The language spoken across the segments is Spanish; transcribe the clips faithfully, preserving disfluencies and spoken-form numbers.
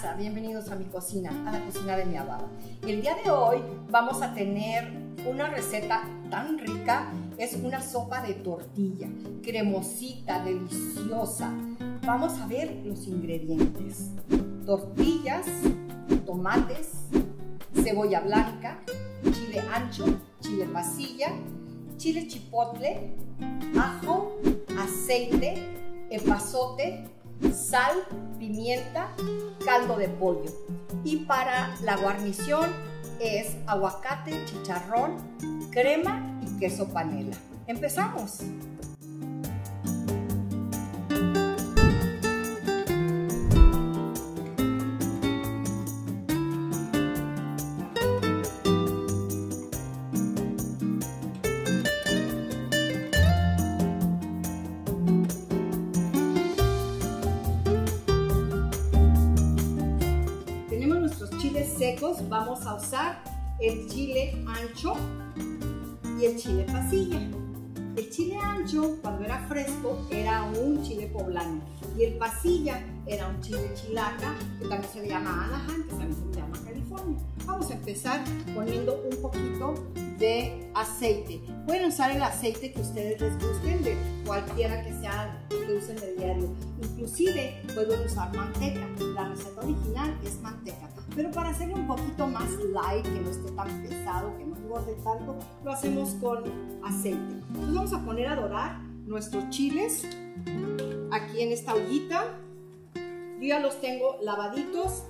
casa, bienvenidos a mi cocina, a la cocina de mi abada. El día de hoy vamos a tener una receta tan rica, es una sopa de tortilla, cremosita, deliciosa. Vamos a ver los ingredientes: tortillas, tomates, cebolla blanca, chile ancho, chile pasilla, chile chipotle, ajo, aceite, epazote, sal, pimienta, caldo de pollo. Y para la guarnición es aguacate, chicharrón, crema y queso panela. ¡Empezamos! Secos, vamos a usar el chile ancho y el chile pasilla. El chile ancho, cuando era fresco, era un chile poblano, y el pasilla era un chile chilaca, que también se le llama Anaján, que también se le llama California. Vamos a empezar poniendo un poquito de aceite. Pueden usar el aceite que ustedes les gusten, de cualquiera que sea que usen de diario. Inclusive pueden usar manteca. La receta original es manteca, pero para hacerlo un poquito más light, que no esté tan pesado, que no engorde tanto, lo hacemos con aceite. Entonces vamos a poner a dorar nuestros chiles aquí en esta ollita. Yo ya los tengo lavaditos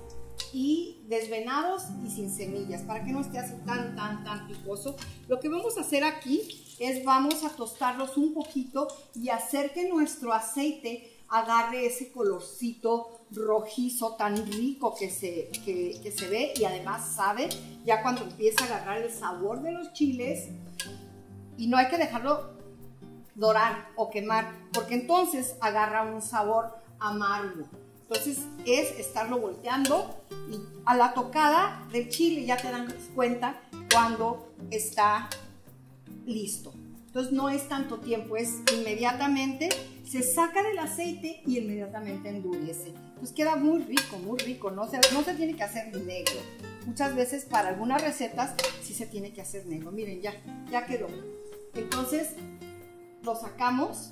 y desvenados y sin semillas, para que no esté así tan, tan, tan picoso. Lo que vamos a hacer aquí es vamos a tostarlos un poquito y hacer que nuestro aceite agarre ese colorcito rojizo tan rico que se, que, que se ve, y además sabe, ya cuando empieza a agarrar el sabor de los chiles. Y no hay que dejarlo dorar o quemar, porque entonces agarra un sabor amargo. Entonces es estarlo volteando, y a la tocada del chile ya te dan cuenta cuando está listo. Entonces no es tanto tiempo, es inmediatamente se saca del aceite y inmediatamente endurece. Pues queda muy rico, muy rico, no se, no se tiene que hacer negro. Muchas veces para algunas recetas sí se tiene que hacer negro. Miren, ya, ya quedó. Entonces lo sacamos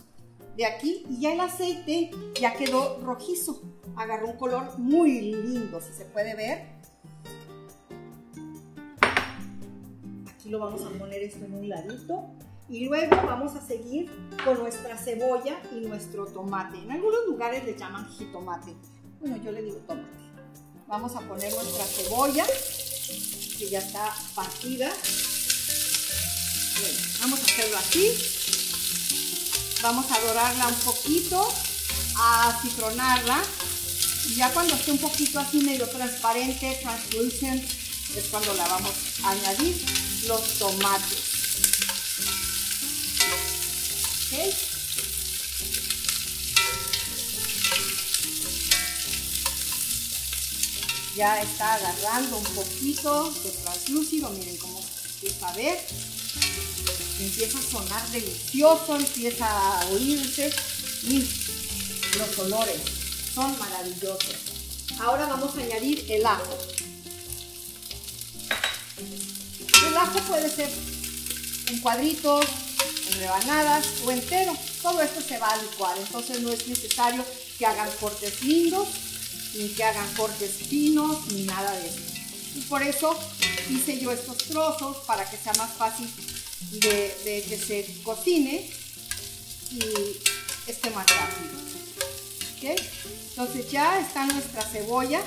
de aquí y ya el aceite ya quedó rojizo. Agarró un color muy lindo, si se puede ver. Aquí lo vamos a poner esto en un ladito. Y luego vamos a seguir con nuestra cebolla y nuestro tomate. En algunos lugares le llaman jitomate. Bueno, yo le digo tomate. Vamos a poner nuestra cebolla, que ya está partida. Bueno, vamos a hacerlo así. Vamos a dorarla un poquito, a acitronarla. Y ya cuando esté un poquito así medio transparente, translucent, es cuando la vamos a añadir los tomates. Okay. Ya está agarrando un poquito de translúcido, miren cómo empieza a ver, empieza a sonar delicioso, empieza a oírse, y los olores son maravillosos. Ahora vamos a añadir el ajo. El ajo puede ser en cuadritos, en rebanadas o entero. Todo esto se va a licuar, entonces no es necesario que hagan cortes lindos, ni que hagan cortes finos, ni nada de eso. Y por eso hice yo estos trozos, para que sea más fácil de, de que se cocine y esté más rápido. ¿Okay? Entonces ya está nuestra cebolla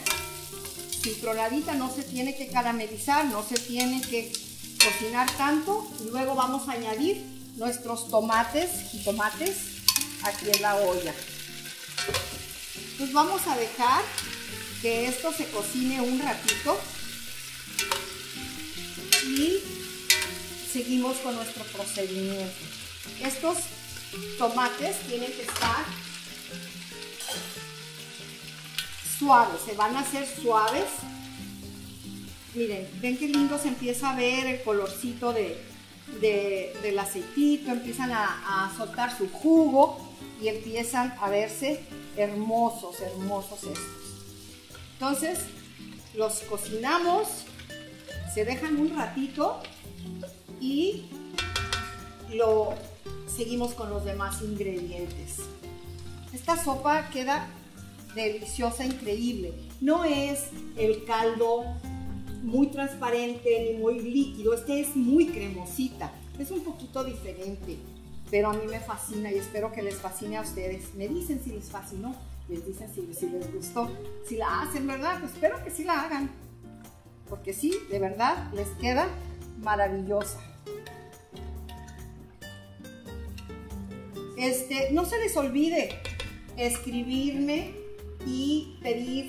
citronadita, no se tiene que caramelizar, no se tiene que cocinar tanto. Y luego vamos a añadir nuestros tomates, jitomates, aquí en la olla. Pues vamos a dejar que esto se cocine un ratito y seguimos con nuestro procedimiento. Estos tomates tienen que estar suaves, se van a hacer suaves. Miren, ven qué lindo se empieza a ver el colorcito de De, del aceitito, empiezan a, a soltar su jugo y empiezan a verse hermosos, hermosos estos. Entonces los cocinamos, se dejan un ratito y lo seguimos con los demás ingredientes. Esta sopa queda deliciosa, increíble. No es el caldo muy transparente ni muy líquido, este es muy cremosita, es un poquito diferente, pero a mí me fascina y espero que les fascine a ustedes. Me dicen si les fascinó, les dicen si, si les gustó, si la hacen, ¿verdad? Pues espero que sí la hagan, porque sí, de verdad, les queda maravillosa. Este, no se les olvide escribirme y pedir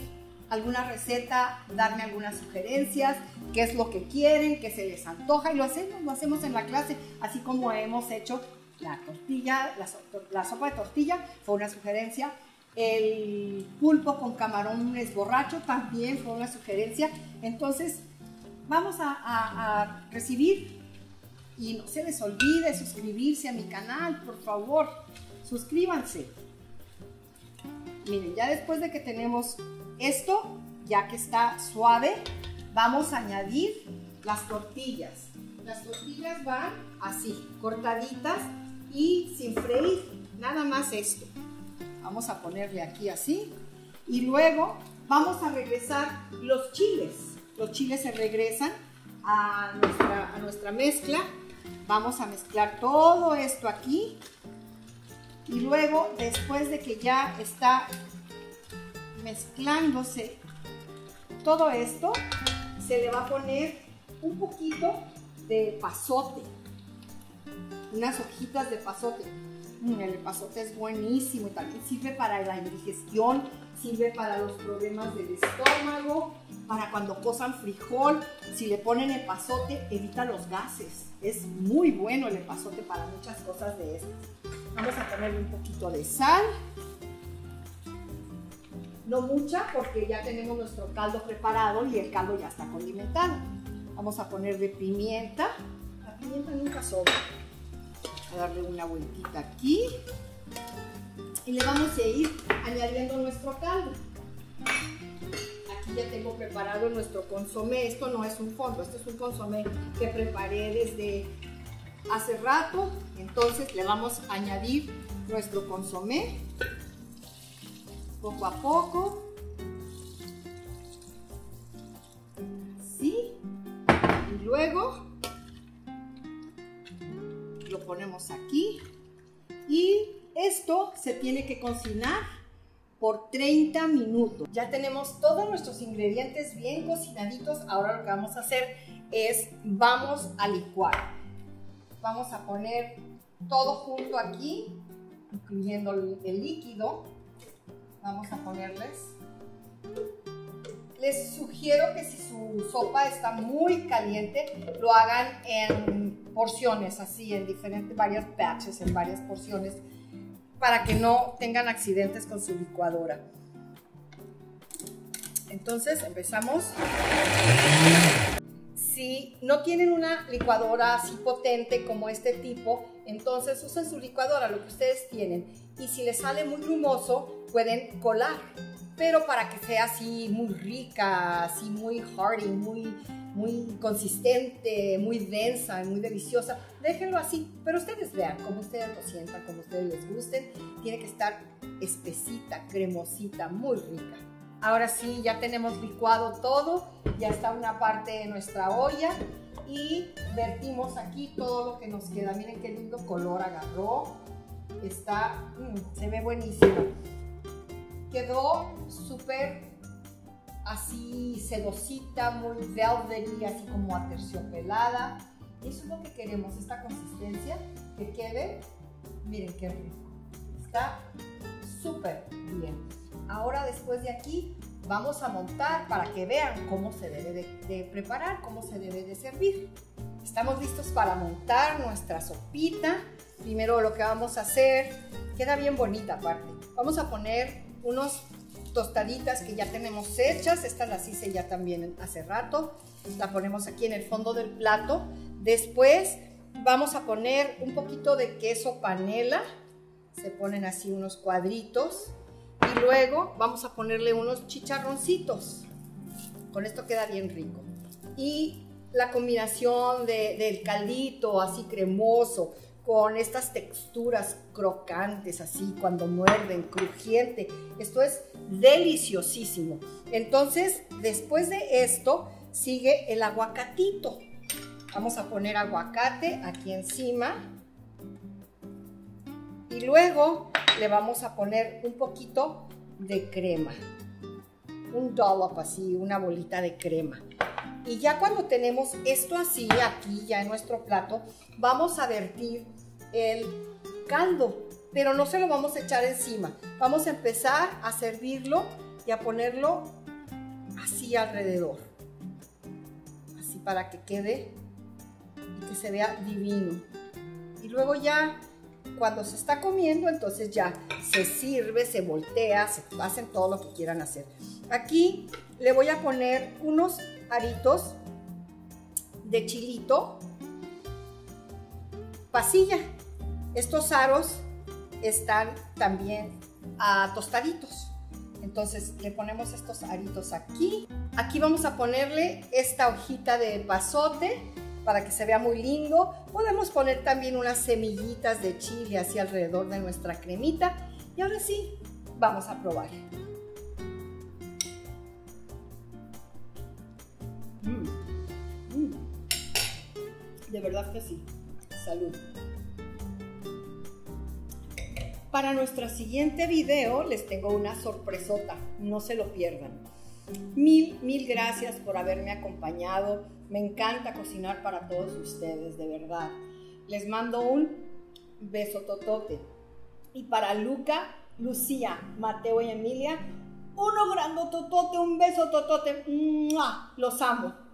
alguna receta, darme algunas sugerencias, qué es lo que quieren, qué se les antoja, y lo hacemos, lo hacemos en la clase, así como hemos hecho la tortilla, la, so, la sopa de tortilla, fue una sugerencia, el pulpo con camarones borracho también fue una sugerencia. Entonces vamos a, a, a recibir. Y no se les olvide suscribirse a mi canal, por favor, suscríbanse. Miren, ya después de que tenemos esto, ya que está suave, vamos a añadir las tortillas. Las tortillas van así, cortaditas y sin freír, nada más esto. Vamos a ponerle aquí así y luego vamos a regresar los chiles. Los chiles se regresan a nuestra, a nuestra mezcla. Vamos a mezclar todo esto aquí y luego, después de que ya está mezclándose todo esto, se le va a poner un poquito de epazote, unas hojitas de epazote. Mm, el epazote es buenísimo y también sirve para la indigestión, sirve para los problemas del estómago, para cuando cosan frijol. Si le ponen epazote, evita los gases. Es muy bueno el epazote para muchas cosas de estas. Vamos a ponerle un poquito de sal. No mucha, porque ya tenemos nuestro caldo preparado y el caldo ya está condimentado. Vamos a ponerle pimienta. La pimienta nunca sobra. Vamos a darle una vueltita aquí. Y le vamos a ir añadiendo nuestro caldo. Aquí ya tengo preparado nuestro consomé. Esto no es un fondo, esto es un consomé que preparé desde hace rato. Entonces le vamos a añadir nuestro consomé poco a poco. Así. Y luego lo ponemos aquí. Y esto se tiene que cocinar por treinta minutos. Ya tenemos todos nuestros ingredientes bien cocinaditos. Ahora lo que vamos a hacer es, vamos a licuar. Vamos a poner todo junto aquí, incluyendo el líquido. Vamos a ponerles. Les sugiero que si su sopa está muy caliente, lo hagan en porciones, así, en diferentes, varias batches, en varias porciones, para que no tengan accidentes con su licuadora. Entonces empezamos. Si no tienen una licuadora así potente como este tipo, entonces usen su licuadora, lo que ustedes tienen. Y si les sale muy grumoso, pueden colar, pero para que sea así muy rica, así muy hearty, muy, muy consistente, muy densa, muy deliciosa, déjenlo así, pero ustedes vean, como ustedes lo sientan, como ustedes les gusten. Tiene que estar espesita, cremosita, muy rica. Ahora sí, ya tenemos licuado todo, ya está una parte de nuestra olla y vertimos aquí todo lo que nos queda. Miren qué lindo color agarró, está, mmm, se ve buenísimo. Quedó súper así sedosita, muy velvety, así como aterciopelada. Eso es lo que queremos, esta consistencia que quede. Miren qué rico. Está súper bien. Ahora, después de aquí, vamos a montar para que vean cómo se debe de, de preparar, cómo se debe de servir. Estamos listos para montar nuestra sopita. Primero lo que vamos a hacer, queda bien bonita aparte. Vamos a poner unos tostaditas que ya tenemos hechas. Estas las hice ya también hace rato. La ponemos aquí en el fondo del plato. Después vamos a poner un poquito de queso panela. Se ponen así unos cuadritos. y luego vamos a ponerle unos chicharroncitos. Con esto queda bien rico. Y la combinación de, del caldito así cremoso con estas texturas crocantes así cuando muerden, crujiente, esto es deliciosísimo. Entonces, después de esto sigue el aguacatito. Vamos a poner aguacate aquí encima. Y luego le vamos a poner un poquito de crema, un dollop así, una bolita de crema. Y ya cuando tenemos esto así, aquí ya en nuestro plato, vamos a vertir el caldo, pero no se lo vamos a echar encima. Vamos a empezar a servirlo y a ponerlo así alrededor, así para que quede y que se vea divino. Y luego ya... cuando se está comiendo, entonces ya se sirve, se voltea, se hacen todo lo que quieran hacer. Aquí le voy a poner unos aritos de chilito pasilla. Estos aros están también ah, tostaditos. Entonces le ponemos estos aritos aquí. Aquí vamos a ponerle esta hojita de epazote, para que se vea muy lindo. Podemos poner también unas semillitas de chile así alrededor de nuestra cremita. Y ahora sí, vamos a probar. Mm. Mm. De verdad que sí. Salud. Para nuestro siguiente video les tengo una sorpresota. No se lo pierdan. Mil, mil gracias por haberme acompañado. Me encanta cocinar para todos ustedes, de verdad. Les mando un beso totote. Y para Luca, Lucía, Mateo y Emilia, uno grandototote, un beso totote. ¡Mua! Los amo.